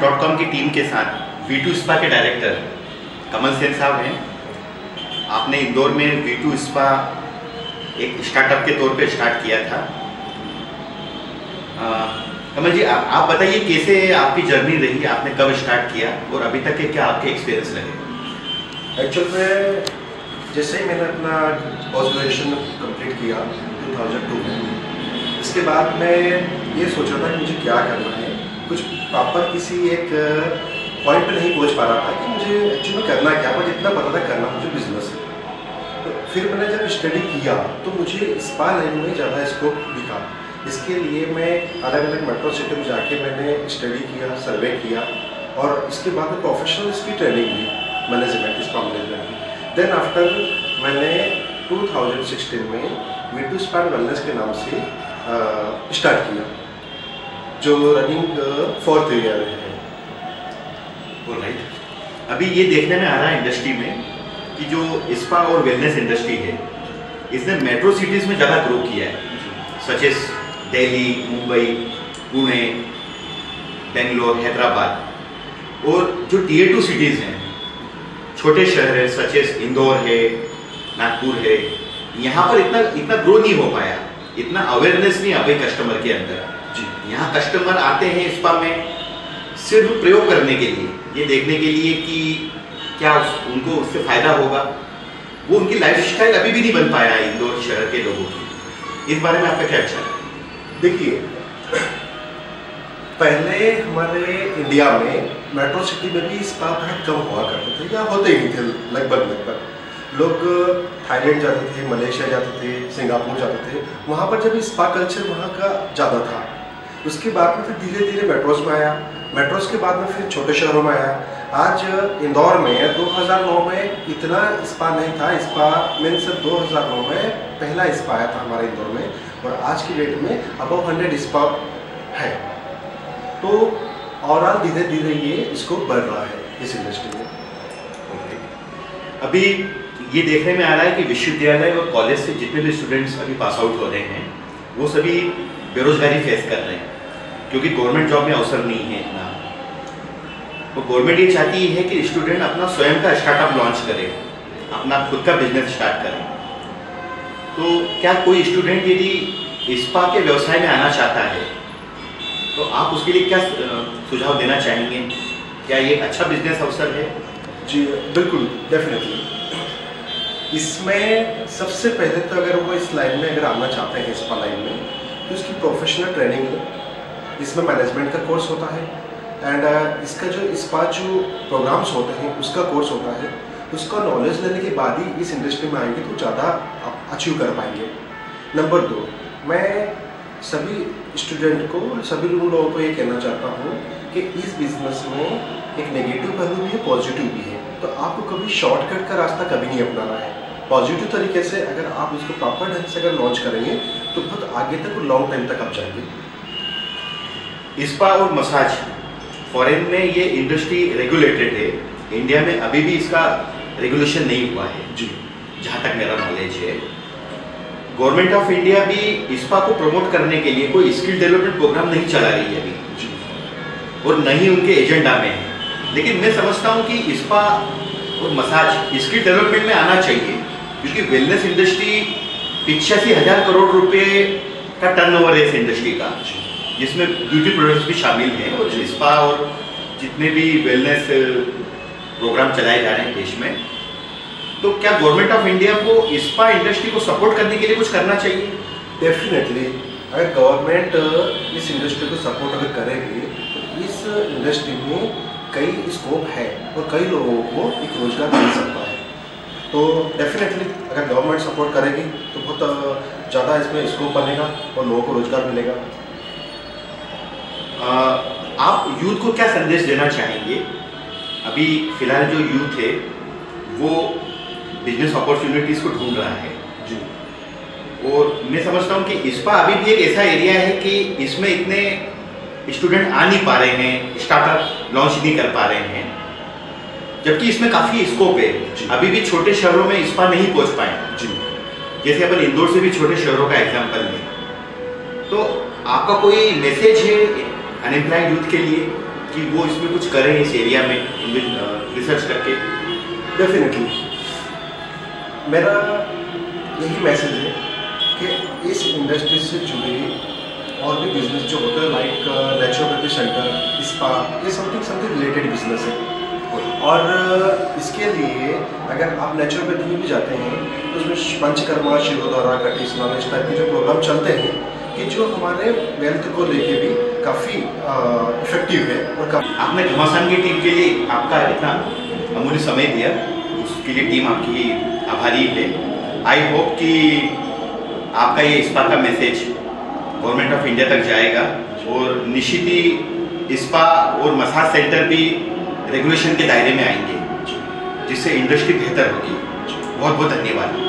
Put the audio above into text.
Ghamasan.com की team के साथ V2 स्पा के डायरेक्टर कमल सेन साहब हैं। आपने इंदौर में V2 स्पा एक स्टार्टअप के तौर पे स्टार्ट किया था। कमल जी आप बताइए कैसे आपकी जर्नी रही, आपने कब स्टार्ट किया और अभी तक के क्या आपके एक्सपीरियंस रहे? एक्चुअल में जैसे ही मैंने अपना पोस्ट ग्रेजुएशन कंप्लीट किया 2002 में, इसके बाद मैं ये सोचा था कि मुझे क्या करना है। कुछ प्रॉपर किसी एक पॉइंट पर नहीं पहुंच पा रहा था कि मुझे एक्चुअली करना क्या, बट इतना पता था करना मुझे बिजनेस है। तो फिर मैंने जब स्टडी किया तो मुझे स्पा लाइन में ज़्यादा स्कोप दिखा। इसके लिए मैं अलग अलग मेट्रो सिटी में जाके मैंने स्टडी किया, सर्वे किया और इसके बाद में प्रोफेशनल्स की ट्रेनिंग ली मैनेजमेंट, स्पा मैनेजमेंट की। देन आफ्टर मैंने 2016 में V2 स्पा वेलनेस के नाम से स्टार्ट किया, जो रनिंग 4th ईयर है। ऑलराइट, अभी ये देखने में आ रहा है इंडस्ट्री में कि जो स्पा और वेलनेस इंडस्ट्री है इसने मेट्रो सिटीज़ में ज़्यादा ग्रो किया है, सच एज दिल्ली, मुंबई, पुणे, बेंगलोर, हैदराबाद। और जो टीयर 2 सिटीज़ हैं, छोटे शहर है, सच एज इंदौर है, नागपुर है, यहाँ पर इतना ग्रो नहीं हो पाया, इतना अवेयरनेस नहीं आ पाई कस्टमर के अंदर जी। यहाँ कस्टमर आते हैं स्पा में सिर्फ प्रयोग करने के लिए, ये देखने के लिए कि क्या उनको उससे फ़ायदा होगा, वो उनकी लाइफस्टाइल अभी भी नहीं बन पाया है इंदौर शहर के लोगों की। इस बारे में आपका क्या अच्छा है? देखिए, पहले हमारे इंडिया में मेट्रो सिटी में भी स्पा बहुत कम हुआ करते थे या होते ही थे लगभग। लोग थाईलैंड जाते थे, मलेशिया जाते थे, सिंगापुर जाते थे, वहाँ पर जब स्पा कल्चर वहाँ का ज़्यादा था। उसके बाद में फिर धीरे धीरे मेट्रोस में आया, मेट्रोस के बाद में फिर छोटे शहरों में आया। आज इंदौर में 2009 में इतना स्पा नहीं था, स्पा मीन्स 2009 में पहला स्पा आया था हमारे इंदौर में और आज की डेट में अबव 100 स्पा है। तो ओवरऑल धीरे धीरे ये इसको बढ़ रहा है इस इंडस्ट्री में। अभी ये देखने में आ रहा है कि विश्वविद्यालय और कॉलेज से जितने भी स्टूडेंट्स अभी पास आउट हो रहे हैं वो सभी बेरोजगारी फेस कर रहे हैं, क्योंकि गवर्नमेंट जॉब में अवसर नहीं है इतना। तो गवर्नमेंट ये चाहती है कि स्टूडेंट अपना स्वयं का स्टार्टअप लॉन्च करे, अपना खुद का बिजनेस स्टार्ट करें। तो क्या कोई स्टूडेंट यदि स्पा के व्यवसाय में आना चाहता है तो आप उसके लिए क्या सुझाव देना चाहेंगे? क्या ये अच्छा बिजनेस अवसर है? जी बिल्कुल, डेफिनेटली। इसमें सबसे पहले तो अगर वो इस लाइन में अगर आना चाहते हैं स्पा लाइन में तो उसकी प्रोफेशनल ट्रेनिंग है। इसमें मैनेजमेंट का कोर्स होता है एंड इसका जो स्पा जो प्रोग्राम्स होते हैं उसका कोर्स होता है। उसका नॉलेज लेने के बाद ही इस इंडस्ट्री में आएंगे तो ज़्यादा अचीव कर पाएंगे। नंबर 2, मैं सभी स्टूडेंट को, सभी लोगों को ये कहना चाहता हूँ कि इस बिज़नेस में एक नेगेटिव पहलू भी है, पॉजिटिव भी है। तो आपको कभी शॉर्टकट का रास्ता कभी नहीं अपनाना है। पॉजिटिव तरीके से अगर आप इसको प्रॉपर ढंग से अगर लॉन्च करेंगे तो बहुत आगे तक, लॉन्ग टाइम तक आप जाएंगे। स्पा और मसाज फॉरेन में ये इंडस्ट्री रेगुलेटेड है, इंडिया में अभी भी इसका रेगुलेशन नहीं हुआ है जी, जहाँ तक मेरा नॉलेज है। गवर्नमेंट ऑफ इंडिया भी स्पा को प्रमोट करने के लिए कोई स्किल डेवलपमेंट प्रोग्राम नहीं चला रही है अभी और न ही उनके एजेंडा में है। लेकिन मैं समझता हूँ कि स्पा और मसाज स्किल डेवलपमेंट में आना चाहिए, क्योंकि वेलनेस इंडस्ट्री 85,000 करोड़ रुपये का टर्नओवर है इस इंडस्ट्री का, जिसमें ब्यूटी प्रोडक्ट्स भी शामिल हैं। और स्पा और जितने भी वेलनेस प्रोग्राम चलाए जा रहे हैं देश में, तो क्या गवर्नमेंट ऑफ इंडिया को स्पा इंडस्ट्री को सपोर्ट करने के लिए कुछ करना चाहिए? डेफिनेटली, अगर गवर्नमेंट इस इंडस्ट्री को सपोर्ट अगर करेगी तो इस इंडस्ट्री में कई स्कोप है और कई लोगों को एक रोजगार मिल सकता है। तो डेफिनेटली अगर गवर्नमेंट सपोर्ट करेगी तो बहुत ज़्यादा इसमें स्कोप बनेगा और लोगों को रोजगार मिलेगा। आप यूथ को क्या संदेश देना चाहेंगे? अभी फिलहाल जो यूथ है वो बिजनेस अपॉर्चुनिटीज़ को ढूंढ रहा है जी, और मैं समझता हूँ कि स्पा अभी भी एक ऐसा एरिया है कि इसमें इतने स्टूडेंट आ नहीं पा रहे हैं, स्टार्टअप लॉन्च नहीं कर पा रहे हैं, जबकि इसमें काफ़ी स्कोप है। अभी भी छोटे शहरों में स्पा नहीं पहुँच पाए जी, जैसे अपन इंदौर से भी छोटे शहरों का एग्जाम्पल लें। तो आपका कोई मैसेज है अनएम्प्लॉयड यूथ के लिए कि वो इसमें कुछ करें इस एरिया में रिसर्च करके? डेफिनेटली मेरा यही मैसेज है कि इस इंडस्ट्री से जुड़े और भी बिजनेस जो होता है लाइक नेचुरोपैथी सेंटर, स्पा, ये समथिंग रिलेटेड बिजनेस है। और इसके लिए अगर आप नेचुरोपैथी में भी जाते हैं तो उसमें पंचकर्मा, शिरोधारा, कटिस नॉलेज टाइप के जो प्रोग्राम चलते हैं कि जो हमारे वेल्थ को लेके भी काफ़ी इफेक्टिव है। और आपने घमासान की टीम के लिए आपका इतना अमूल्य समय दिया, उसके लिए टीम आपकी आभारी है। आई होप कि आपका ये स्पा का मैसेज गवर्नमेंट ऑफ इंडिया तक जाएगा और निश्चित ही स्पा और मसाज सेंटर भी रेगुलेशन के दायरे में आएंगे जिससे इंडस्ट्री बेहतर होगी। बहुत बहुत धन्यवाद।